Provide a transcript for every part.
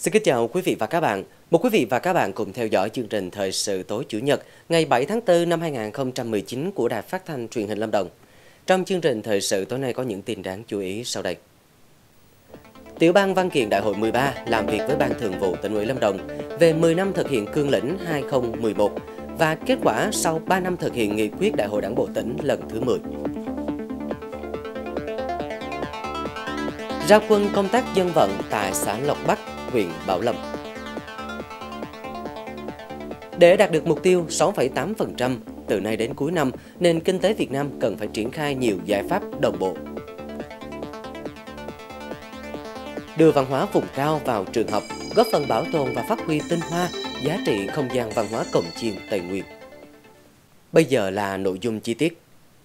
Xin kính chào quý vị và các bạn. Mời quý vị và các bạn cùng theo dõi chương trình Thời sự tối Chủ nhật ngày 7 tháng 4 năm 2019 của Đài Phát Thanh Truyền hình Lâm Đồng. Trong chương trình Thời sự tối nay có những tin đáng chú ý sau đây. Tiểu ban văn kiện Đại hội 13 làm việc với Ban Thường vụ Tỉnh ủy Lâm Đồng về 10 năm thực hiện cương lĩnh 2011 và kết quả sau 3 năm thực hiện nghị quyết Đại hội Đảng bộ tỉnh lần thứ 10. Ra quân công tác dân vận tại xã Lộc Bắc, huyện Bảo Lâm. Để đạt được mục tiêu 6,8% từ nay đến cuối năm, nền kinh tế Việt Nam cần phải triển khai nhiều giải pháp đồng bộ. Đưa văn hóa vùng cao vào trường học, góp phần bảo tồn và phát huy tinh hoa, giá trị không gian văn hóa Cồng Chiêng Tây Nguyên. Bây giờ là nội dung chi tiết.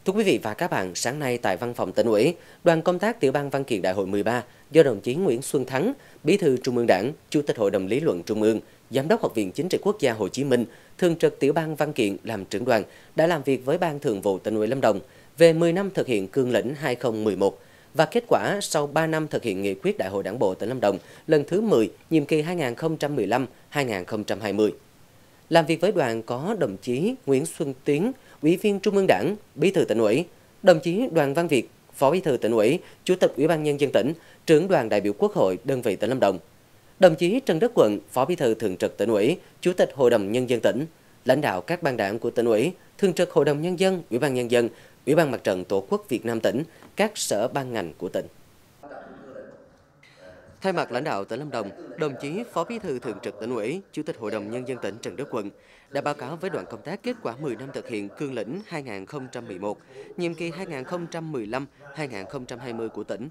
Thưa quý vị và các bạn, sáng nay tại Văn phòng Tỉnh ủy, đoàn công tác Tiểu ban Văn kiện Đại hội 13 do đồng chí Nguyễn Xuân Thắng, Bí thư Trung ương Đảng, Chủ tịch Hội đồng Lý luận Trung ương, Giám đốc Học viện Chính trị Quốc gia Hồ Chí Minh, thường trực Tiểu ban Văn kiện làm trưởng đoàn đã làm việc với Ban Thường vụ Tỉnh ủy Lâm Đồng về 10 năm thực hiện cương lĩnh 2011 và kết quả sau 3 năm thực hiện nghị quyết Đại hội Đảng bộ tỉnh Lâm Đồng lần thứ 10, nhiệm kỳ 2015-2020. Làm việc với đoàn có đồng chí Nguyễn Xuân Tiến, Ủy viên Trung ương Đảng, Bí thư Tỉnh ủy, đồng chí Đoàn Văn Việt, Phó Bí thư Tỉnh ủy, Chủ tịch Ủy ban Nhân dân tỉnh, trưởng đoàn đại biểu Quốc hội đơn vị tỉnh Lâm Đồng, đồng chí Trần Đức Quận, Phó Bí thư Thường trực Tỉnh ủy, Chủ tịch Hội đồng Nhân dân tỉnh, lãnh đạo các ban đảng của Tỉnh ủy, Thường trực Hội đồng Nhân dân, Ủy ban Nhân dân, Ủy ban Mặt trận Tổ quốc Việt Nam tỉnh, các sở ban ngành của tỉnh. Thay mặt lãnh đạo tỉnh Lâm Đồng, đồng chí Phó Bí thư Thường trực Tỉnh ủy, Chủ tịch Hội đồng Nhân dân tỉnh Trần Đức Quận đã báo cáo với đoàn công tác kết quả 10 năm thực hiện cương lĩnh 2011, nhiệm kỳ 2015-2020 của tỉnh.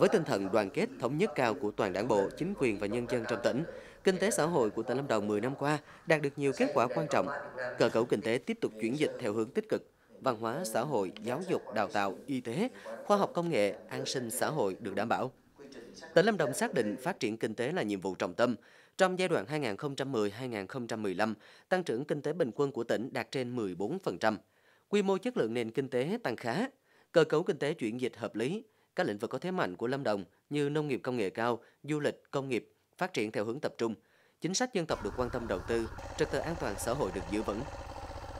Với tinh thần đoàn kết thống nhất cao của toàn đảng bộ, chính quyền và nhân dân trong tỉnh, kinh tế xã hội của tỉnh Lâm Đồng 10 năm qua đạt được nhiều kết quả quan trọng. Cơ cấu kinh tế tiếp tục chuyển dịch theo hướng tích cực. Văn hóa, xã hội, giáo dục, đào tạo, y tế, khoa học công nghệ, an sinh xã hội được đảm bảo. Tỉnh Lâm Đồng xác định phát triển kinh tế là nhiệm vụ trọng tâm. Trong giai đoạn 2010-2015, tăng trưởng kinh tế bình quân của tỉnh đạt trên 14%. Quy mô chất lượng nền kinh tế tăng khá, cơ cấu kinh tế chuyển dịch hợp lý. Các lĩnh vực có thế mạnh của Lâm Đồng như nông nghiệp công nghệ cao, du lịch, công nghiệp phát triển theo hướng tập trung. Chính sách dân tộc được quan tâm đầu tư, trật tự an toàn xã hội được giữ vững.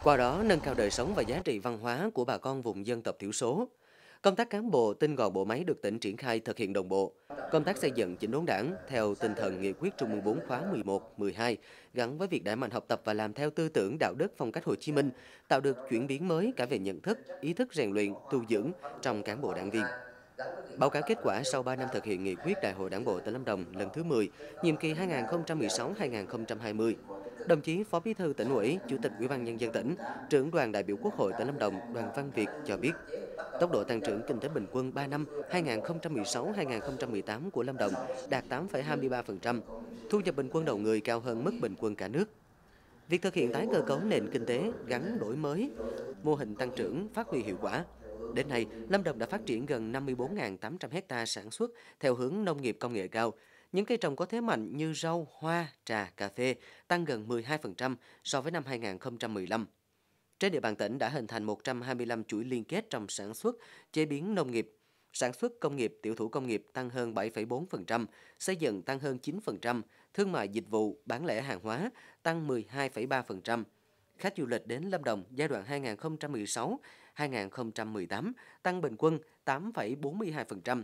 Qua đó nâng cao đời sống và giá trị văn hóa của bà con vùng dân tộc thiểu số. Công tác cán bộ tinh gọn bộ máy được tỉnh triển khai thực hiện đồng bộ. Công tác xây dựng chỉnh đốn Đảng theo tinh thần nghị quyết Trung ương 4 khóa 11, 12 gắn với việc đẩy mạnh học tập và làm theo tư tưởng đạo đức phong cách Hồ Chí Minh, tạo được chuyển biến mới cả về nhận thức, ý thức rèn luyện, tu dưỡng trong cán bộ đảng viên. Báo cáo kết quả sau 3 năm thực hiện nghị quyết Đại hội Đảng bộ tỉnh Lâm Đồng lần thứ 10, nhiệm kỳ 2016-2020. Đồng chí Phó Bí thư Tỉnh ủy, Chủ tịch Ủy ban Nhân dân tỉnh, trưởng đoàn đại biểu Quốc hội tỉnh Lâm Đồng Đoàn Văn Việt cho biết, tốc độ tăng trưởng kinh tế bình quân 3 năm 2016-2018 của Lâm Đồng đạt 8,23%, thu nhập bình quân đầu người cao hơn mức bình quân cả nước. Việc thực hiện tái cơ cấu nền kinh tế gắn đổi mới, mô hình tăng trưởng phát huy hiệu quả. Đến nay, Lâm Đồng đã phát triển gần 54.800 ha sản xuất theo hướng nông nghiệp công nghệ cao. Những cây trồng có thế mạnh như rau, hoa, trà, cà phê tăng gần 12% so với năm 2015. Trên địa bàn tỉnh đã hình thành 125 chuỗi liên kết trong sản xuất, chế biến nông nghiệp, sản xuất công nghiệp, tiểu thủ công nghiệp tăng hơn 7,4%, xây dựng tăng hơn 9%, thương mại dịch vụ, bán lẻ hàng hóa tăng 12,3%. Khách du lịch đến Lâm Đồng giai đoạn 2016-2018 tăng bình quân 8,42%.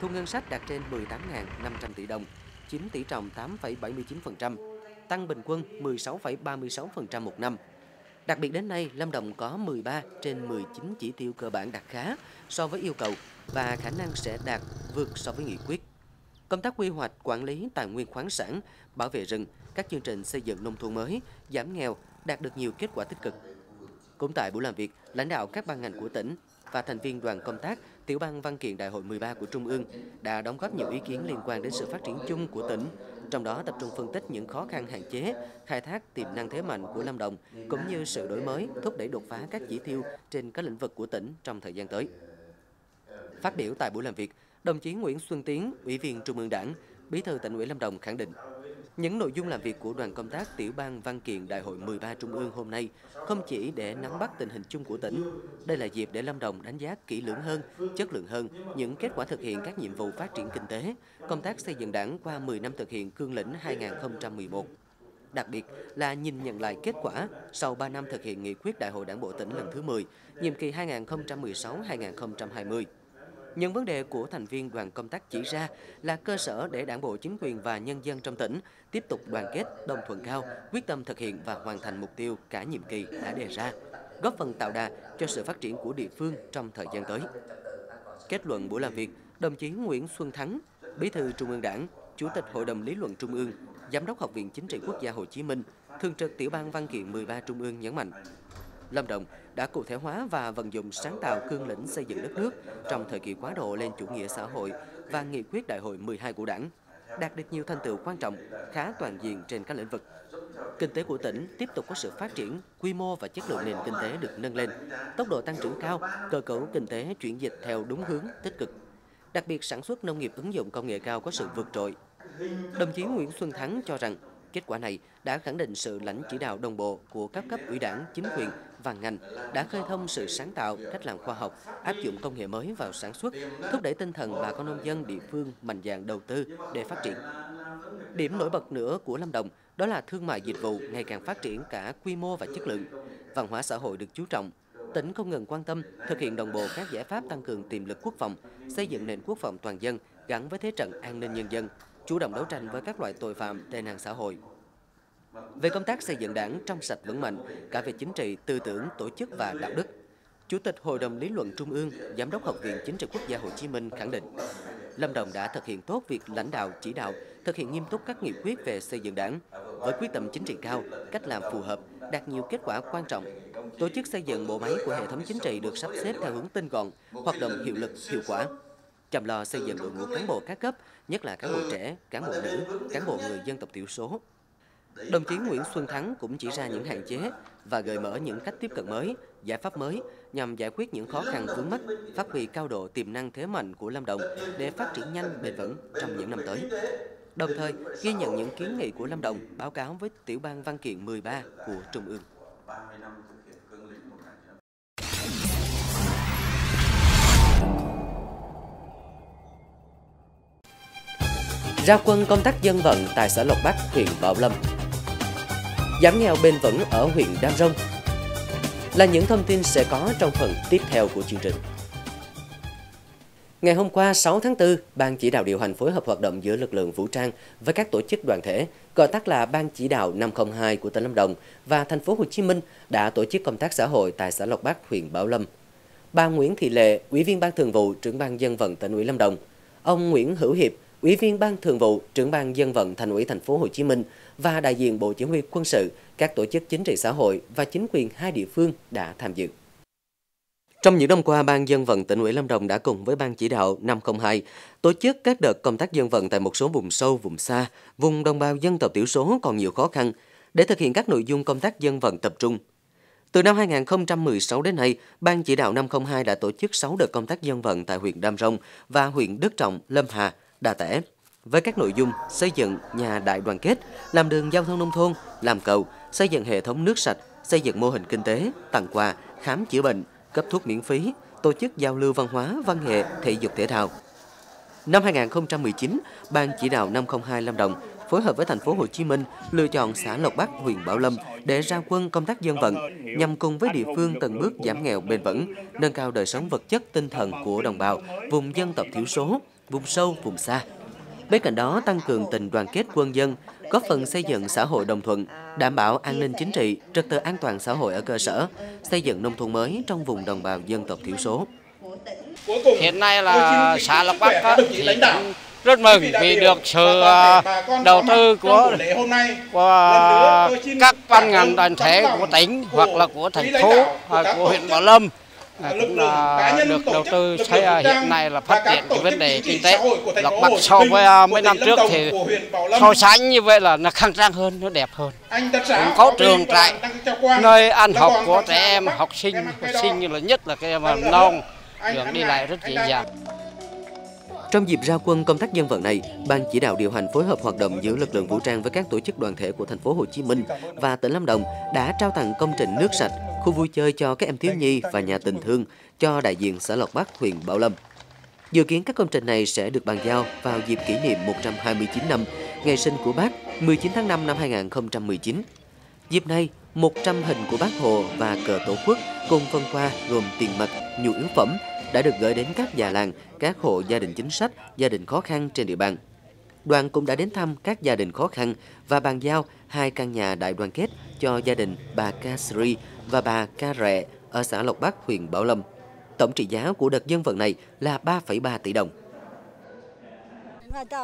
Thu ngân sách đạt trên 18.500 tỷ đồng, chiếm tỷ trọng 8,79%, tăng bình quân 16,36% một năm. Đặc biệt đến nay, Lâm Đồng có 13 trên 19 chỉ tiêu cơ bản đạt khá so với yêu cầu và khả năng sẽ đạt vượt so với nghị quyết. Công tác quy hoạch, quản lý tài nguyên khoáng sản, bảo vệ rừng, các chương trình xây dựng nông thôn mới, giảm nghèo đạt được nhiều kết quả tích cực. Cũng tại buổi làm việc, lãnh đạo các ban ngành của tỉnh và thành viên đoàn công tác Tiểu ban Văn kiện Đại hội 13 của Trung ương đã đóng góp nhiều ý kiến liên quan đến sự phát triển chung của tỉnh, trong đó tập trung phân tích những khó khăn hạn chế, khai thác tiềm năng thế mạnh của Lâm Đồng, cũng như sự đổi mới, thúc đẩy đột phá các chỉ tiêu trên các lĩnh vực của tỉnh trong thời gian tới. Phát biểu tại buổi làm việc, đồng chí Nguyễn Xuân Tiến, Ủy viên Trung ương Đảng, Bí thư Tỉnh ủy Lâm Đồng khẳng định, Những nội dung làm việc của đoàn công tác tiểu ban văn kiện Đại hội 13 Trung ương hôm nay không chỉ để nắm bắt tình hình chung của tỉnh, đây là dịp để Lâm Đồng đánh giá kỹ lưỡng hơn, chất lượng hơn những kết quả thực hiện các nhiệm vụ phát triển kinh tế, công tác xây dựng đảng qua 10 năm thực hiện cương lĩnh 2011. Đặc biệt là nhìn nhận lại kết quả sau 3 năm thực hiện nghị quyết Đại hội Đảng bộ tỉnh lần thứ 10, nhiệm kỳ 2016-2020. Những vấn đề của thành viên đoàn công tác chỉ ra là cơ sở để đảng bộ, chính quyền và nhân dân trong tỉnh tiếp tục đoàn kết, đồng thuận cao, quyết tâm thực hiện và hoàn thành mục tiêu cả nhiệm kỳ đã đề ra, góp phần tạo đà cho sự phát triển của địa phương trong thời gian tới. Kết luận buổi làm việc, đồng chí Nguyễn Xuân Thắng, Bí thư Trung ương Đảng, Chủ tịch Hội đồng Lý luận Trung ương, Giám đốc Học viện Chính trị Quốc gia Hồ Chí Minh, Thường trực Tiểu ban Văn kiện 13 Trung ương nhấn mạnh, Lâm Đồng đã cụ thể hóa và vận dụng sáng tạo cương lĩnh xây dựng đất nước trong thời kỳ quá độ lên chủ nghĩa xã hội và nghị quyết Đại hội 12 của Đảng, đạt được nhiều thành tựu quan trọng, khá toàn diện trên các lĩnh vực. Kinh tế của tỉnh tiếp tục có sự phát triển, quy mô và chất lượng nền kinh tế được nâng lên, tốc độ tăng trưởng cao, cơ cấu kinh tế chuyển dịch theo đúng hướng tích cực. Đặc biệt sản xuất nông nghiệp ứng dụng công nghệ cao có sự vượt trội. Đồng chí Nguyễn Xuân Thắng cho rằng kết quả này đã khẳng định sự lãnh chỉ đạo đồng bộ của các cấp ủy Đảng, chính quyền và ngành, đã khơi thông sự sáng tạo, cách làm khoa học, áp dụng công nghệ mới vào sản xuất, thúc đẩy tinh thần bà con nông dân địa phương mạnh dạn đầu tư để phát triển. Điểm nổi bật nữa của Lâm Đồng đó là thương mại dịch vụ ngày càng phát triển cả quy mô và chất lượng, văn hóa xã hội được chú trọng. Tỉnh không ngừng quan tâm thực hiện đồng bộ các giải pháp tăng cường tiềm lực quốc phòng, xây dựng nền quốc phòng toàn dân gắn với thế trận an ninh nhân dân, chủ động đấu tranh với các loại tội phạm, tệ nạn xã hội. Về công tác xây dựng đảng trong sạch vững mạnh, cả về chính trị, tư tưởng, tổ chức và đạo đức, Chủ tịch Hội đồng Lý luận Trung ương, Giám đốc Học viện Chính trị Quốc gia Hồ Chí Minh khẳng định, Lâm Đồng đã thực hiện tốt việc lãnh đạo, chỉ đạo, thực hiện nghiêm túc các nghị quyết về xây dựng đảng, với quyết tâm chính trị cao, cách làm phù hợp, đạt nhiều kết quả quan trọng. Tổ chức xây dựng bộ máy của hệ thống chính trị được sắp xếp theo hướng tinh gọn, hoạt động hiệu lực, hiệu quả. Chăm lo xây dựng đội ngũ cán bộ các cấp, nhất là cán bộ trẻ, cán bộ nữ, cán bộ người dân tộc thiểu số. Đồng chí Nguyễn Xuân Thắng cũng chỉ ra những hạn chế và gợi mở những cách tiếp cận mới, giải pháp mới nhằm giải quyết những khó khăn vướng mắc, phát huy cao độ tiềm năng thế mạnh của Lâm Đồng để phát triển nhanh bền vững trong những năm tới. Đồng thời, ghi nhận những kiến nghị của Lâm Đồng báo cáo với Tiểu ban Văn kiện 13 của Trung ương. Ra quân công tác dân vận tại xã Lộc Bắc, huyện Bảo Lâm. Giảm nghèo bền vững ở huyện Đam Rông là những thông tin sẽ có trong phần tiếp theo của chương trình. Ngày hôm qua 6 tháng 4, Ban chỉ đạo điều hành phối hợp hoạt động giữa lực lượng vũ trang với các tổ chức đoàn thể, gọi tắt là Ban chỉ đạo 502 của tỉnh Lâm Đồng và thành phố Hồ Chí Minh đã tổ chức công tác xã hội tại xã Lộc Bắc, huyện Bảo Lâm. Bà Nguyễn Thị Lệ, Ủy viên Ban Thường vụ, Trưởng ban Dân vận Tỉnh ủy Lâm Đồng, ông Nguyễn Hữu Hiệp, Ủy viên Ban Thường vụ, Trưởng ban Dân vận Thành ủy Thành phố Hồ Chí Minh và đại diện Bộ Chỉ huy Quân sự, các tổ chức chính trị xã hội và chính quyền hai địa phương đã tham dự. Trong những năm qua, Ban Dân vận Tỉnh ủy Lâm Đồng đã cùng với Ban Chỉ đạo 502 tổ chức các đợt công tác dân vận tại một số vùng sâu, vùng xa, vùng đồng bào dân tộc thiểu số còn nhiều khó khăn để thực hiện các nội dung công tác dân vận tập trung. Từ năm 2016 đến nay, Ban Chỉ đạo 502 đã tổ chức 6 đợt công tác dân vận tại huyện Đam Rông và huyện Đức Trọng, Lâm Hà, Đà Tẻ, với các nội dung xây dựng nhà đại đoàn kết, làm đường giao thông nông thôn, làm cầu, xây dựng hệ thống nước sạch, xây dựng mô hình kinh tế, tặng quà, khám chữa bệnh, cấp thuốc miễn phí, tổ chức giao lưu văn hóa, văn nghệ, thể dục thể thao. Năm 2019, Ban Chỉ đạo 502 Lâm Đồng phối hợp với Thành phố Hồ Chí Minh lựa chọn xã Lộc Bắc, huyện Bảo Lâm để ra quân công tác dân vận nhằm cùng với địa phương từng bước giảm nghèo bền vững, nâng cao đời sống vật chất, tinh thần của đồng bào vùng dân tộc thiểu số, vùng sâu, vùng xa. Bên cạnh đó, tăng cường tình đoàn kết quân dân, góp phần xây dựng xã hội đồng thuận, đảm bảo an ninh chính trị, trật tự an toàn xã hội ở cơ sở, xây dựng nông thôn mới trong vùng đồng bào dân tộc thiểu số. Hiện nay là xã Lộc Bắc thì rất mừng vì được sự đầu tư của các ban ngành đoàn thể của tỉnh hoặc là của thành phố, của huyện Bảo Lâm. Cũng là được đầu tư thấy hiện nay là phát triển cái vấn đề kinh tế Lộc Bắc so với mấy năm trước thì so sánh như vậy là nó khang trang hơn, nó đẹp hơn. Cũng có trường trại, nơi ăn học của trẻ em, học sinh như là nhất là cái em non, đường đi lại rất dễ dàng. Trong dịp ra quân công tác dân vận này, Ban chỉ đạo điều hành phối hợp hoạt động giữa lực lượng vũ trang với các tổ chức đoàn thể của thành phố Hồ Chí Minh và tỉnh Lâm Đồng đã trao tặng công trình nước sạch, khu vui chơi cho các em thiếu nhi và nhà tình thương cho đại diện xã Lộc Bắc, huyện Bảo Lâm. Dự kiến các công trình này sẽ được bàn giao vào dịp kỷ niệm 129 năm ngày sinh của Bác 19 tháng 5 năm 2019. Dịp này, 100 hình của Bác Hồ và cờ Tổ quốc cùng phân qua gồm tiền mặt, nhu yếu phẩm đã được gửi đến các già làng, các hộ gia đình chính sách, gia đình khó khăn trên địa bàn. Đoàn cũng đã đến thăm các gia đình khó khăn và bàn giao 2 căn nhà đại đoàn kết cho gia đình bà Ca Sri và bà Ca Rẹ ở xã Lộc Bắc, huyện Bảo Lâm. Tổng trị giá của đợt dân vận này là 3,3 tỷ đồng.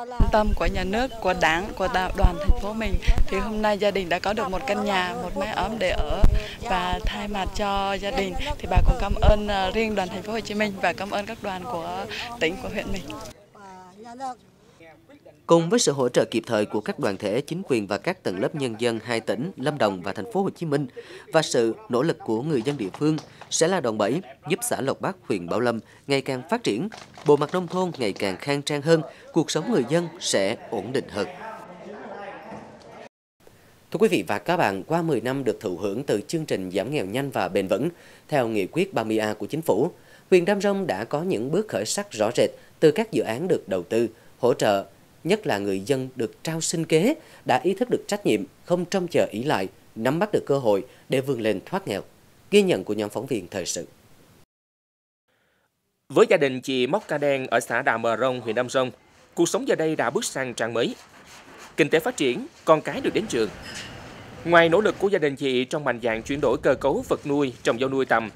Quan tâm của nhà nước, của đảng, của đoàn thành phố mình thì hôm nay gia đình đã có được một căn nhà, một mái ấm để ở, và thay mặt cho gia đình thì bà cũng cảm ơn riêng đoàn thành phố Hồ Chí Minh và cảm ơn các đoàn của tỉnh, của huyện mình. Cùng với sự hỗ trợ kịp thời của các đoàn thể, chính quyền và các tầng lớp nhân dân hai tỉnh Lâm Đồng và thành phố Hồ Chí Minh và sự nỗ lực của người dân địa phương sẽ là đòn bẩy giúp xã Lộc Bắc, huyện Bảo Lâm ngày càng phát triển, bộ mặt nông thôn ngày càng khang trang hơn, cuộc sống người dân sẽ ổn định hơn. Thưa quý vị và các bạn, qua 10 năm được thụ hưởng từ chương trình giảm nghèo nhanh và bền vững, theo nghị quyết 30A của Chính phủ, huyện Đam Rông đã có những bước khởi sắc rõ rệt từ các dự án được đầu tư, hỗ trợ, nhất là người dân được trao sinh kế, đã ý thức được trách nhiệm, không trông chờ ỷ lại, nắm bắt được cơ hội để vươn lên thoát nghèo. Ghi nhận của nhóm phóng viên thời sự. Với gia đình chị Móc Ca Đen ở xã Đà Mờ Rông, huyện Đam Rông, cuộc sống giờ đây đã bước sang trang mới. Kinh tế phát triển, con cái được đến trường. Ngoài nỗ lực của gia đình chị trong mạnh dạn chuyển đổi cơ cấu vật nuôi, trồng dâu nuôi tầm,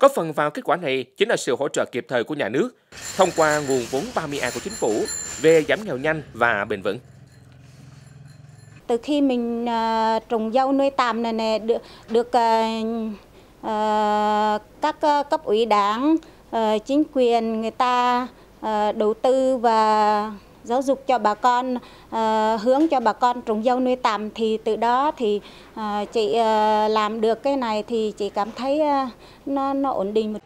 góp phần vào kết quả này chính là sự hỗ trợ kịp thời của nhà nước thông qua nguồn vốn 30A của Chính phủ về giảm nghèo nhanh và bền vững. Từ khi mình trồng dâu nuôi tầm này nè, các cấp ủy đảng, chính quyền người ta đầu tư và giáo dục cho bà con, hướng cho bà con trồng dâu nuôi tầm, thì từ đó thì chị làm được cái này thì chị cảm thấy nó ổn định.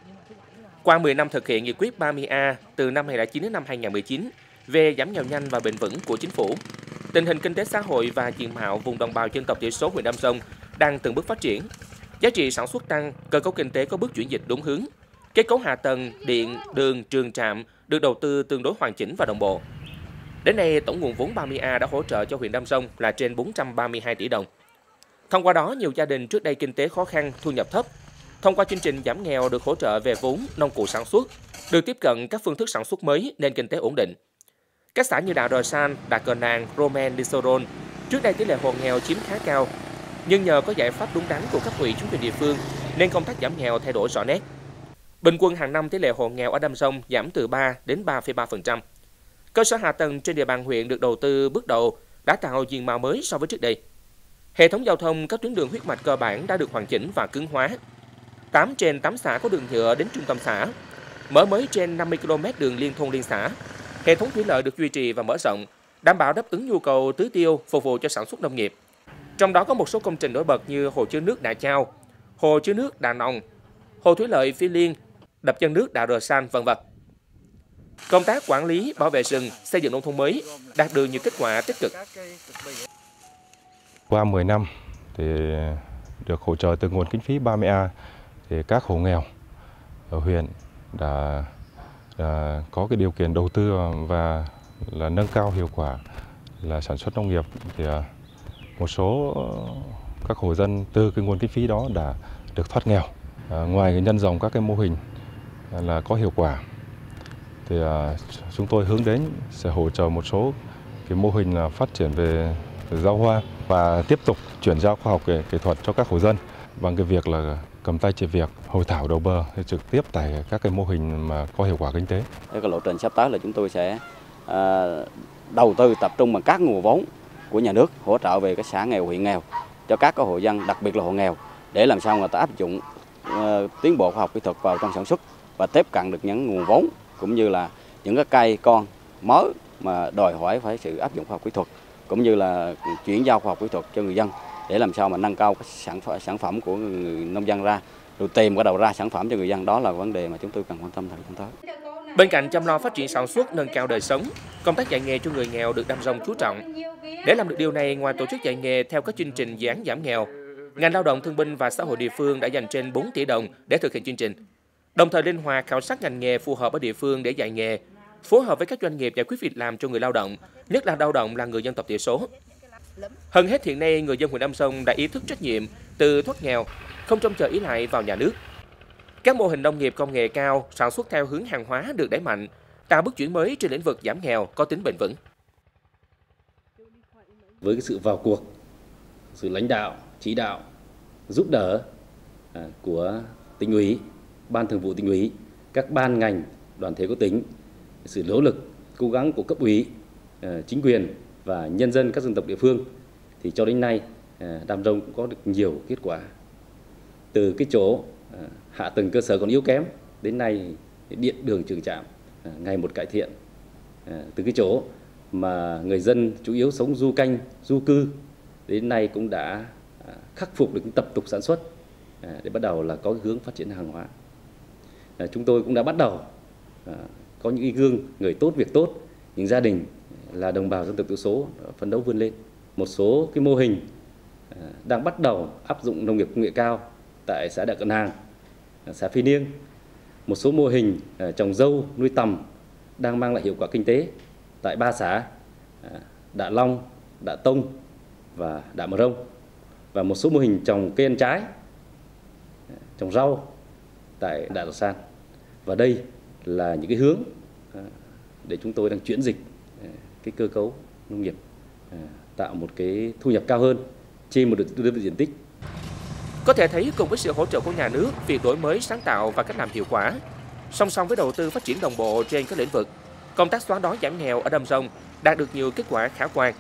Qua 10 năm thực hiện nghị quyết 30A từ năm 2009 đến năm 2019 về giảm nghèo nhanh và bền vững của Chính phủ, tình hình kinh tế xã hội và diện mạo vùng đồng bào dân tộc thiểu số huyện Đam Rông đang từng bước phát triển. Giá trị sản xuất tăng, cơ cấu kinh tế có bước chuyển dịch đúng hướng. Kết cấu hạ tầng, điện, đường, trường trạm được đầu tư tương đối hoàn chỉnh và đồng bộ. Đến nay, tổng nguồn vốn 30A đã hỗ trợ cho huyện Đam Rông là trên 432 tỷ đồng. Thông qua đó, nhiều gia đình trước đây kinh tế khó khăn, thu nhập thấp, thông qua chương trình giảm nghèo được hỗ trợ về vốn, nông cụ sản xuất, được tiếp cận các phương thức sản xuất mới nên kinh tế ổn định. Các xã như Đạ Đòi San, Đạ Cờ Nàng, Romen, Nisoron trước đây tỷ lệ hộ nghèo chiếm khá cao, nhưng nhờ có giải pháp đúng đắn của cấp ủy chính quyền địa phương nên công tác giảm nghèo thay đổi rõ nét. Bình quân hàng năm tỷ lệ hộ nghèo ở Đam Rông giảm từ 3 đến 3,3%. Cơ sở hạ tầng trên địa bàn huyện được đầu tư bước đầu đã tạo diện mạo mới so với trước đây. Hệ thống giao thông, các tuyến đường huyết mạch cơ bản đã được hoàn chỉnh và cứng hóa. 8 trên 8 xã có đường nhựa đến trung tâm xã, mở mới trên 50 km đường liên thôn liên xã. Hệ thống thủy lợi được duy trì và mở rộng, đảm bảo đáp ứng nhu cầu tưới tiêu phục vụ cho sản xuất nông nghiệp. Trong đó có một số công trình nổi bật như hồ chứa nước Đà Chao, hồ chứa nước Đà Nòng, hồ thủy lợi Phi Liên, đập chân nước Đà Rờ San, vân vân. Công tác quản lý, bảo vệ rừng, xây dựng nông thôn mới đạt được nhiều kết quả tích cực. Qua 10 năm thì được hỗ trợ từ nguồn kinh phí 30A thì các hộ nghèo ở huyện đã có cái điều kiện đầu tư và là nâng cao hiệu quả là sản xuất nông nghiệp, thì một số các hộ dân từ cái nguồn kinh phí đó đã được thoát nghèo. Ngoài nhân rộng các cái mô hình là có hiệu quả thì chúng tôi hướng đến sẽ hỗ trợ một số cái mô hình là phát triển về rau hoa và tiếp tục chuyển giao khoa học kỹ thuật cho các hộ dân bằng cái việc là cầm tay chỉ việc, hội thảo đầu bờ trực tiếp tại các cái mô hình mà có hiệu quả kinh tế. Cái lộ trình sắp tới là chúng tôi sẽ đầu tư tập trung bằng các nguồn vốn của nhà nước hỗ trợ về các xã nghèo, huyện nghèo cho các hộ dân, đặc biệt là hộ nghèo, để làm sao người ta áp dụng tiến bộ khoa học kỹ thuật vào trong sản xuất và tiếp cận được những nguồn vốn cũng như là những cái cây con mới mà đòi hỏi phải sự áp dụng khoa học kỹ thuật cũng như là chuyển giao khoa học kỹ thuật cho người dân để làm sao mà nâng cao các sản phẩm của người nông dân ra, rồi tìm cái đầu ra sản phẩm cho người dân. Đó là vấn đề mà chúng tôi cần quan tâm thời gian tới. Bên cạnh chăm lo phát triển sản xuất, nâng cao đời sống, công tác dạy nghề cho người nghèo được đâm rông chú trọng. Để làm được điều này, ngoài tổ chức dạy nghề theo các chương trình dự án giảm nghèo, ngành lao động thương binh và xã hội địa phương đã dành trên 4 tỷ đồng để thực hiện chương trình. Đồng thời linh hoạt khảo sát ngành nghề phù hợp ở địa phương để dạy nghề, phối hợp với các doanh nghiệp giải quyết việc làm cho người lao động, nhất là lao động là người dân tộc thiểu số. Hơn hết hiện nay, người dân huyện Nam Sông đã ý thức trách nhiệm từ thoát nghèo, không trông chờ ý lại vào nhà nước. Các mô hình nông nghiệp công nghệ cao, sản xuất theo hướng hàng hóa được đẩy mạnh, tạo bước chuyển mới trên lĩnh vực giảm nghèo có tính bền vững. Với cái sự vào cuộc, sự lãnh đạo, chỉ đạo, giúp đỡ của tỉnh ủy, ban thường vụ tỉnh ủy, các ban ngành, đoàn thể của tỉnh, sự nỗ lực, cố gắng của cấp ủy, chính quyền và nhân dân các dân tộc địa phương thì cho đến nay Đàm Rồng cũng có được nhiều kết quả. Từ cái chỗ hạ tầng cơ sở còn yếu kém đến nay điện đường trường trạm ngày một cải thiện. Từ cái chỗ mà người dân chủ yếu sống du canh, du cư đến nay cũng đã khắc phục được những tập tục sản xuất để bắt đầu là có hướng phát triển hàng hóa. Chúng tôi cũng đã bắt đầu có những ý gương người tốt việc tốt, những gia đình là đồng bào dân tộc thiểu số phấn đấu vươn lên. Một số cái mô hình đang bắt đầu áp dụng nông nghiệp công nghệ cao tại xã Đạ Cận Hàng, xã Phi Niêng. Một số mô hình trồng dâu, nuôi tầm đang mang lại hiệu quả kinh tế tại 3 xã Đạ Long, Đạ Tông và Đạ Mờ Rông. Và một số mô hình trồng cây ăn trái, trồng rau tại Đạ Lạt San. Và đây là những cái hướng để chúng tôi đang chuyển dịch cái cơ cấu nông nghiệp, tạo một cái thu nhập cao hơn trên một đơn vị diện tích. Có thể thấy cùng với sự hỗ trợ của nhà nước, việc đổi mới sáng tạo và cách làm hiệu quả, song song với đầu tư phát triển đồng bộ trên các lĩnh vực, công tác xóa đói giảm nghèo ở Đầm Rồng đạt được nhiều kết quả khả quan.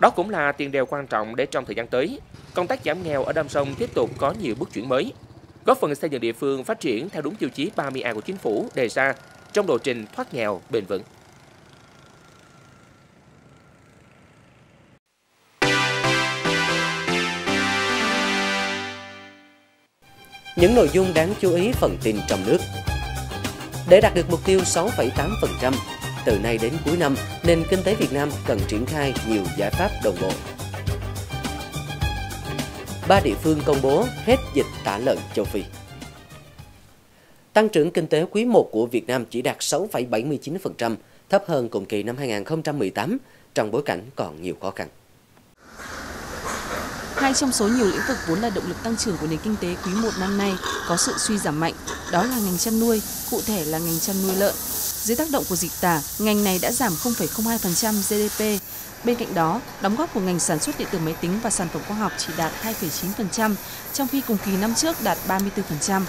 Đó cũng là tiền đề quan trọng để trong thời gian tới, công tác giảm nghèo ở Đầm Rồng tiếp tục có nhiều bước chuyển mới, góp phần xây dựng địa phương phát triển theo đúng tiêu chí 30A của Chính phủ đề ra trong lộ trình thoát nghèo bền vững. Những nội dung đáng chú ý phần tin trong nước. Để đạt được mục tiêu 6,8%, từ nay đến cuối năm, nền kinh tế Việt Nam cần triển khai nhiều giải pháp đồng bộ. 3 địa phương công bố hết dịch tả lợn châu Phi. Tăng trưởng kinh tế quý 1 của Việt Nam chỉ đạt 6,79%, thấp hơn cùng kỳ năm 2018, trong bối cảnh còn nhiều khó khăn. Hai trong số nhiều lĩnh vực vốn là động lực tăng trưởng của nền kinh tế quý 1 năm nay có sự suy giảm mạnh, đó là ngành chăn nuôi, cụ thể là ngành chăn nuôi lợn. Dưới tác động của dịch tả, ngành này đã giảm 0,02% GDP. Bên cạnh đó, đóng góp của ngành sản xuất điện tử máy tính và sản phẩm khoa học chỉ đạt 2,9%, trong khi cùng kỳ năm trước đạt 34%.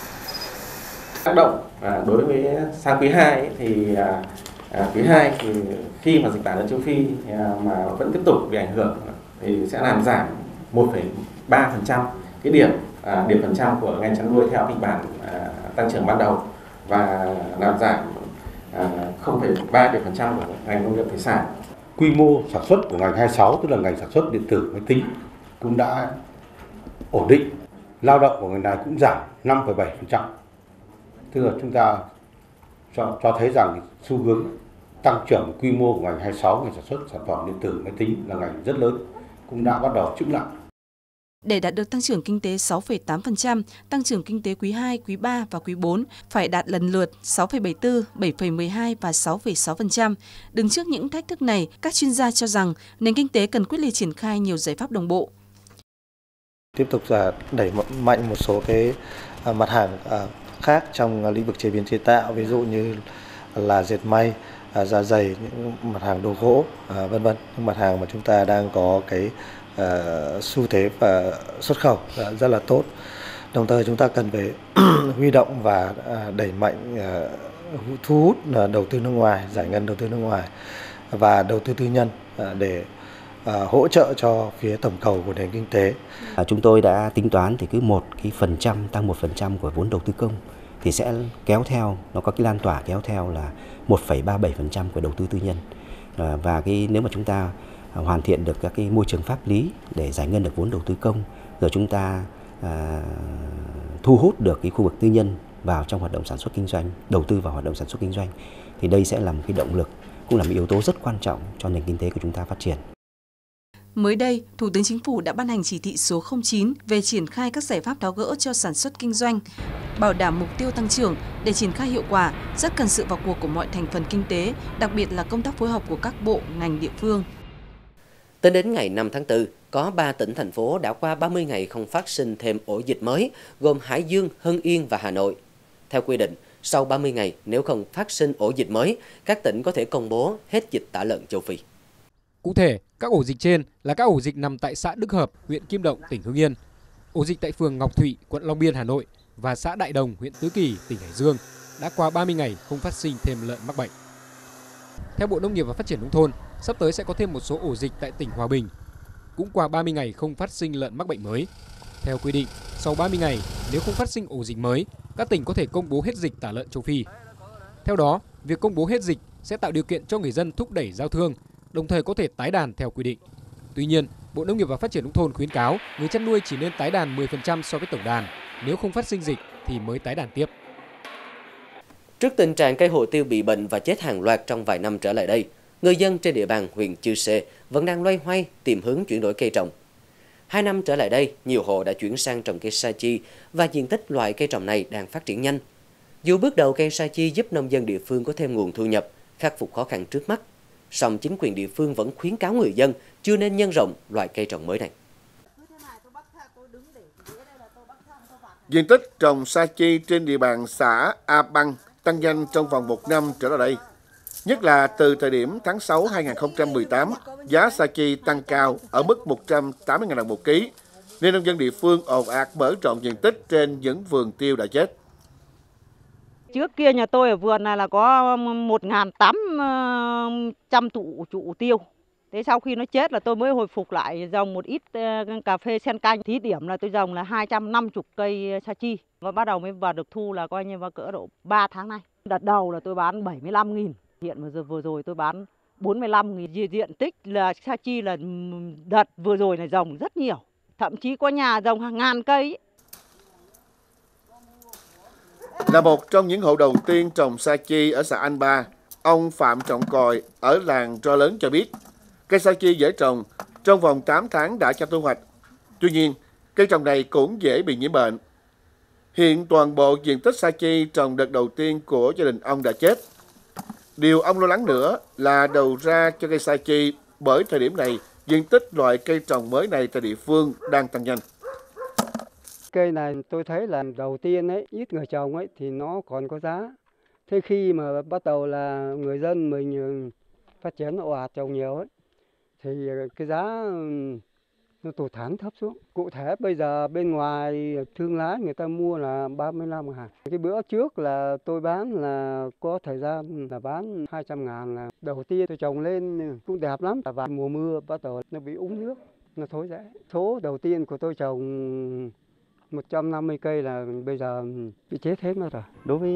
Tác động đối với sang quý 2 thì khi mà dịch tả lợn châu Phi mà vẫn tiếp tục bị ảnh hưởng thì sẽ làm giảm 1,3% cái điểm phần trăm của ngành chăn nuôi theo kịch bản tăng trưởng ban đầu và làm giảm 0,3 điểm phần trăm của ngành nông nghiệp thủy sản. Quy mô sản xuất của ngành 26, tức là ngành sản xuất điện tử máy tính, cũng đã ổn định. Lao động của ngành này cũng giảm 5,7%. Tức là chúng ta cho thấy rằng xu hướng tăng trưởng quy mô của ngành 26, ngành sản xuất sản phẩm điện tử máy tính là ngành rất lớn, cũng đã bắt đầu chững lại. Để đạt được tăng trưởng kinh tế 6,8%, tăng trưởng kinh tế quý 2, quý 3 và quý 4 phải đạt lần lượt 6,74, 7,12 và 6,6%. Đứng trước những thách thức này, các chuyên gia cho rằng nền kinh tế cần quyết liệt triển khai nhiều giải pháp đồng bộ. Tiếp tục đẩy mạnh một số cái mặt hàng khác trong lĩnh vực chế biến chế tạo, ví dụ như là dệt may, da giày, những mặt hàng đồ gỗ, vân vân, những mặt hàng mà chúng ta đang có cái xu thế và xuất khẩu rất là tốt. Đồng thời chúng ta cần phải huy động và đẩy mạnh thu hút đầu tư nước ngoài, giải ngân đầu tư nước ngoài và đầu tư tư nhân để hỗ trợ cho phía tổng cầu của nền kinh tế. Chúng tôi đã tính toán thì cứ 1% tăng 1% của vốn đầu tư công thì sẽ kéo theo, nó có cái lan tỏa kéo theo là 1,37% của đầu tư tư nhân. Và nếu mà chúng ta hoàn thiện được các cái môi trường pháp lý để giải ngân được vốn đầu tư công, rồi chúng ta thu hút được cái khu vực tư nhân vào trong hoạt động sản xuất kinh doanh, đầu tư vào hoạt động sản xuất kinh doanh, thì đây sẽ là một cái động lực, cũng là một yếu tố rất quan trọng cho nền kinh tế của chúng ta phát triển. Mới đây, Thủ tướng Chính phủ đã ban hành chỉ thị số 09 về triển khai các giải pháp tháo gỡ cho sản xuất kinh doanh, bảo đảm mục tiêu tăng trưởng. Để triển khai hiệu quả, rất cần sự vào cuộc của mọi thành phần kinh tế, đặc biệt là công tác phối hợp của các bộ, ngành địa phương. Tính đến ngày 5 tháng 4, có 3 tỉnh, thành phố đã qua 30 ngày không phát sinh thêm ổ dịch mới, gồm Hải Dương, Hưng Yên và Hà Nội. Theo quy định, sau 30 ngày, nếu không phát sinh ổ dịch mới, các tỉnh có thể công bố hết dịch tả lợn châu Phi. Cụ thể, các ổ dịch trên là các ổ dịch nằm tại xã Đức Hợp, huyện Kim Động, tỉnh Hưng Yên, ổ dịch tại phường Ngọc Thụy, quận Long Biên, Hà Nội và xã Đại Đồng, huyện Tứ Kỳ, tỉnh Hải Dương đã qua 30 ngày không phát sinh thêm lợn mắc bệnh. Theo Bộ Nông nghiệp và Phát triển Nông thôn, sắp tới sẽ có thêm một số ổ dịch tại tỉnh Hòa Bình, cũng qua 30 ngày không phát sinh lợn mắc bệnh mới. Theo quy định, sau 30 ngày, nếu không phát sinh ổ dịch mới, các tỉnh có thể công bố hết dịch tả lợn châu Phi. Theo đó, việc công bố hết dịch sẽ tạo điều kiện cho người dân thúc đẩy giao thương, đồng thời có thể tái đàn theo quy định. Tuy nhiên, Bộ Nông nghiệp và Phát triển Nông thôn khuyến cáo người chăn nuôi chỉ nên tái đàn 10% so với tổng đàn, nếu không phát sinh dịch thì mới tái đàn tiếp. Trước tình trạng cây hồ tiêu bị bệnh và chết hàng loạt trong vài năm trở lại đây, người dân trên địa bàn huyện Chư Sê vẫn đang loay hoay tìm hướng chuyển đổi cây trồng. 2 năm trở lại đây, nhiều hộ đã chuyển sang trồng cây sa chi và diện tích loại cây trồng này đang phát triển nhanh. Dù bước đầu cây sa chi giúp nông dân địa phương có thêm nguồn thu nhập, khắc phục khó khăn trước mắt, song chính quyền địa phương vẫn khuyến cáo người dân chưa nên nhân rộng loại cây trồng mới này. Diện tích trồng sa chi trên địa bàn xã A Băng tăng nhanh trong vòng 1 năm trở lại đây. Nhất là từ thời điểm tháng 6 2018, giá sa chi tăng cao ở mức 180.000 đồng một ký, nên nông dân địa phương ồn ạt mở rộng diện tích trên những vườn tiêu đã chết. Trước kia nhà tôi ở vườn này là có 1.800 trụ tiêu. Thế sau khi nó chết là tôi mới hồi phục lại, trồng một ít cà phê sen canh. Thí điểm là tôi trồng là 250 cây sa chi và bắt đầu mới vào được thu là coi như vào cỡ độ 3 tháng nay. Đợt đầu là tôi bán 75.000, hiện vừa rồi tôi bán 45.000. Diện tích là sa chi là đợt vừa rồi này trồng rất nhiều, thậm chí có nhà trồng hàng ngàn cây. Là một trong những hộ đầu tiên trồng sa chi ở xã An Ba, ông Phạm Trọng Còi ở làng Rau Lớn cho biết, cây sa chi dễ trồng, trong vòng 8 tháng đã cho thu hoạch. Tuy nhiên, cây trồng này cũng dễ bị nhiễm bệnh. Hiện toàn bộ diện tích sa chi trồng đợt đầu tiên của gia đình ông đã chết. Điều ông lo lắng nữa là đầu ra cho cây sa chi, bởi thời điểm này, diện tích loại cây trồng mới này tại địa phương đang tăng nhanh. Cây này tôi thấy là đầu tiên ấy, ít người trồng ấy thì nó còn có giá. Thế khi mà bắt đầu là người dân mình phát triển ồ ạt trồng nhiều ấy, thì cái giá nó tụt hẳn thấp xuống. Cụ thể bây giờ bên ngoài thương lái người ta mua là 35.000. Cái bữa trước là tôi bán là có thời gian là bán 200.000 là đầu tiên tôi trồng lên cũng đẹp lắm. Và mùa mưa bắt đầu nó bị úng nước, nó thối rễ. Số đầu tiên của tôi trồng 150 cây là bây giờ bị chết hết mất rồi. Đối với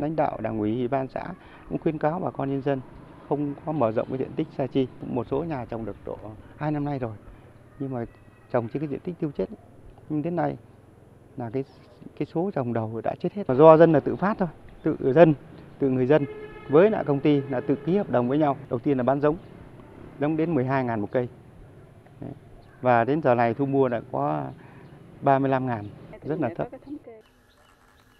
lãnh đạo Đảng ủy, Ban xã cũng khuyến cáo bà con nhân dân không có mở rộng cái diện tích sa chi. Một số nhà trồng được độ 2 năm nay rồi, nhưng mà trồng trên cái diện tích tiêu chết. Nhưng đến nay là cái số trồng đầu đã chết hết. Và do dân là tự phát thôi, tự người dân với lại công ty là tự ký hợp đồng với nhau. Đầu tiên là bán giống đến 12.000 một cây. Đấy. Và đến giờ này thu mua đã có 35.000, rất là thấp.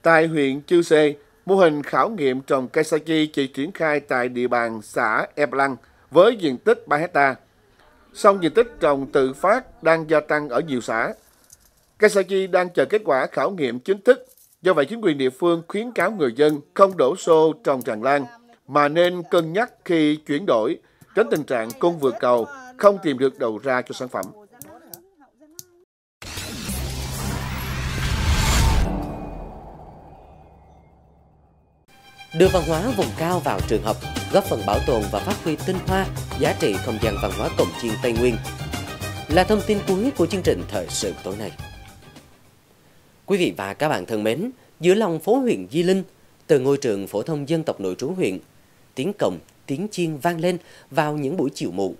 Tại huyện Chư Sê, mô hình khảo nghiệm trồng cây sa chi chỉ triển khai tại địa bàn xã Ep Lăng với diện tích 3 hectare. Song diện tích trồng tự phát đang gia tăng ở nhiều xã. Cây sa chi đang chờ kết quả khảo nghiệm chính thức. Do vậy, chính quyền địa phương khuyến cáo người dân không đổ xô trồng tràn lan, mà nên cân nhắc khi chuyển đổi, tránh tình trạng cung vượt cầu, không tìm được đầu ra cho sản phẩm. Đưa văn hóa vùng cao vào trường học, góp phần bảo tồn và phát huy tinh hoa, giá trị không gian văn hóa Cồng Chiêng Tây Nguyên là thông tin cuối của chương trình Thời sự tối nay. Quý vị và các bạn thân mến, giữa lòng phố huyện Di Linh, từ ngôi trường phổ thông dân tộc nội trú huyện, tiếng cồng, tiếng chiêng vang lên vào những buổi chiều muộn.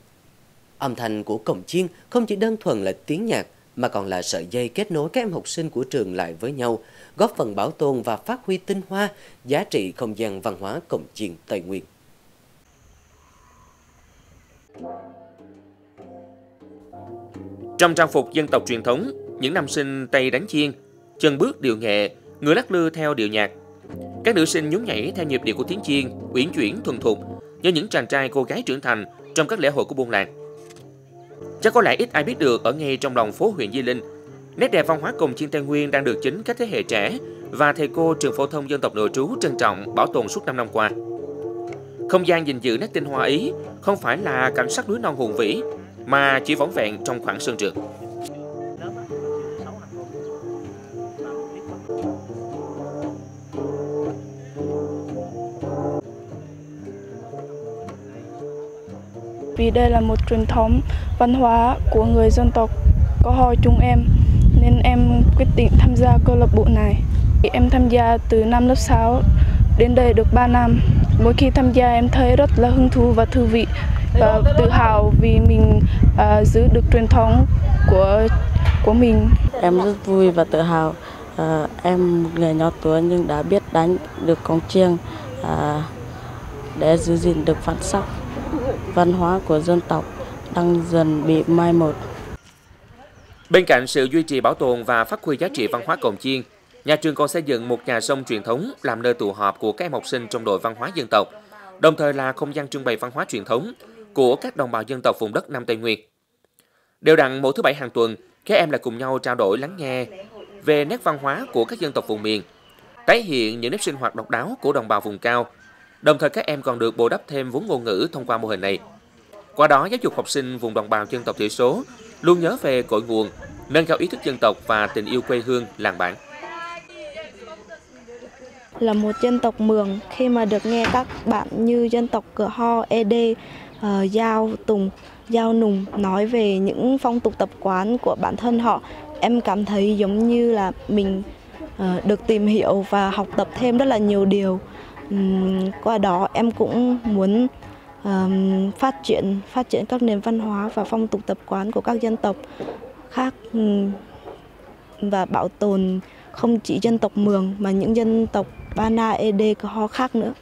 Âm thanh của cồng chiêng không chỉ đơn thuần là tiếng nhạc mà còn là sợi dây kết nối các em học sinh của trường lại với nhau, góp phần bảo tồn và phát huy tinh hoa, giá trị không gian văn hóa Cồng Chiêng Tây Nguyên. Trong trang phục dân tộc truyền thống, những nam sinh tay đánh chiêng, chân bước điệu nghệ, người lắc lư theo điệu nhạc. Các nữ sinh nhún nhảy theo nhịp điệu của tiếng chiêng, uyển chuyển thuần thục như những chàng trai cô gái trưởng thành trong các lễ hội của buôn làng. Chắc có lẽ ít ai biết được, ở ngay trong lòng phố huyện Di Linh, nét đẹp văn hóa Cồng Chiêng Tây Nguyên đang được chính các thế hệ trẻ và thầy cô trường phổ thông dân tộc nội trú trân trọng bảo tồn suốt 5 năm qua. Không gian gìn giữ nét tinh hoa ấy không phải là cảnh sắc núi non hùng vĩ, mà chỉ vỏn vẹn trong khoảng sân trường. Vì đây là một truyền thống văn hóa của người dân tộc có họ chúng em, nên em quyết định tham gia câu lạc bộ này. Em tham gia từ năm lớp 6 đến đây được 3 năm. Mỗi khi tham gia em thấy rất là hứng thú và thú vị, và tự hào vì mình giữ được truyền thống của mình. Em rất vui và tự hào. Em một người nhỏ tuổi nhưng đã biết đánh được cồng chiêng để giữ gìn được bản sắc văn hóa của dân tộc đang dần bị mai một. Bên cạnh sự duy trì bảo tồn và phát huy giá trị văn hóa cồng chiêng, nhà trường còn xây dựng một nhà sông truyền thống làm nơi tụ họp của các em học sinh trong đội văn hóa dân tộc, đồng thời là không gian trưng bày văn hóa truyền thống của các đồng bào dân tộc vùng đất Nam Tây Nguyên. Đều đặn mỗi thứ Bảy hàng tuần, các em lại cùng nhau trao đổi lắng nghe về nét văn hóa của các dân tộc vùng miền, tái hiện những nếp sinh hoạt độc đáo của đồng bào vùng cao. Đồng thời các em còn được bồi đắp thêm vốn ngôn ngữ thông qua mô hình này. Qua đó giáo dục học sinh vùng đồng bào dân tộc thiểu số luôn nhớ về cội nguồn, nâng cao ý thức dân tộc và tình yêu quê hương làng bản. Là một dân tộc Mường, khi mà được nghe các bạn như dân tộc Cửa Ho, ED, Dao, Tùng, Dao Nùng nói về những phong tục tập quán của bản thân họ, em cảm thấy giống như là mình được tìm hiểu và học tập thêm rất là nhiều điều. Qua đó em cũng muốn phát triển các nền văn hóa và phong tục tập quán của các dân tộc khác, và bảo tồn không chỉ dân tộc Mường mà những dân tộc Bana, ED, Cơ Ho khác nữa.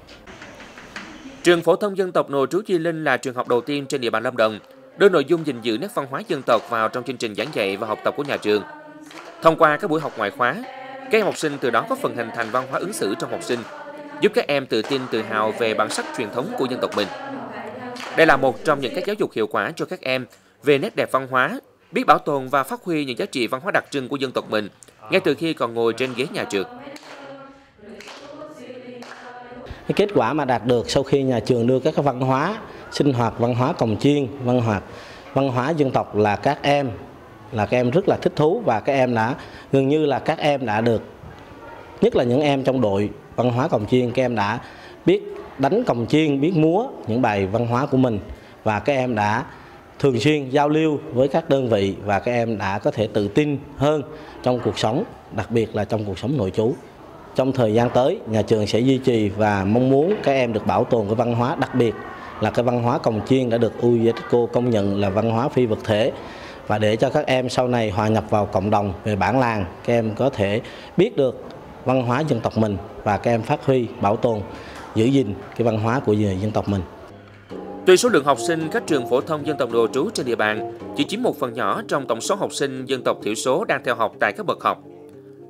Trường phổ thông dân tộc nội trú Di Linh là trường học đầu tiên trên địa bàn Lâm Đồng đưa nội dung gìn giữ nét văn hóa dân tộc vào trong chương trình giảng dạy và học tập của nhà trường. Thông qua các buổi học ngoại khóa, các em học sinh từ đó có phần hình thành văn hóa ứng xử trong học sinh, giúp các em tự tin tự hào về bản sắc truyền thống của dân tộc mình. Đây là một trong những cách giáo dục hiệu quả cho các em về nét đẹp văn hóa, biết bảo tồn và phát huy những giá trị văn hóa đặc trưng của dân tộc mình ngay từ khi còn ngồi trên ghế nhà trường. Cái kết quả mà đạt được sau khi nhà trường đưa các văn hóa sinh hoạt, văn hóa cồng chiêng, văn hóa dân tộc là các em rất là thích thú, và các em đã gần như là các em đã được, nhất là những em trong đội văn hóa cồng chiêng, các em đã biết đánh cồng chiêng, biết múa những bài văn hóa của mình, và các em đã thường xuyên giao lưu với các đơn vị, và các em đã có thể tự tin hơn trong cuộc sống, đặc biệt là trong cuộc sống nội trú. Trong thời gian tới, nhà trường sẽ duy trì và mong muốn các em được bảo tồn cái văn hóa, đặc biệt là cái văn hóa cồng chiêng đã được UNESCO công nhận là văn hóa phi vật thể, và để cho các em sau này hòa nhập vào cộng đồng về bản làng, các em có thể biết được văn hóa dân tộc mình và các em phát huy, bảo tồn, giữ gìn cái văn hóa của dân tộc mình. Tuy số lượng học sinh các trường phổ thông dân tộc nội trú trên địa bàn chỉ chiếm một phần nhỏ trong tổng số học sinh dân tộc thiểu số đang theo học tại các bậc học,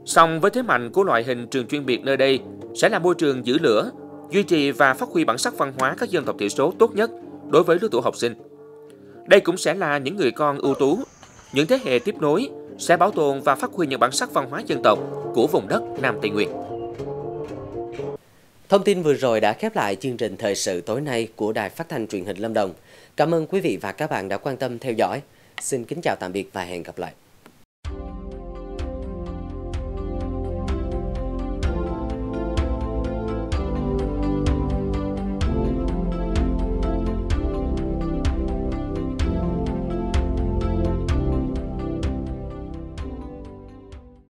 song với thế mạnh của loại hình trường chuyên biệt nơi đây sẽ là môi trường giữ lửa, duy trì và phát huy bản sắc văn hóa các dân tộc thiểu số tốt nhất đối với lứa tuổi học sinh. Đây cũng sẽ là những người con ưu tú, những thế hệ tiếp nối sẽ bảo tồn và phát huy những bản sắc văn hóa dân tộc của vùng đất Nam Tây Nguyên. Thông tin vừa rồi đã khép lại chương trình thời sự tối nay của Đài Phát thanh Truyền hình Lâm Đồng. Cảm ơn quý vị và các bạn đã quan tâm theo dõi. Xin kính chào tạm biệt và hẹn gặp lại.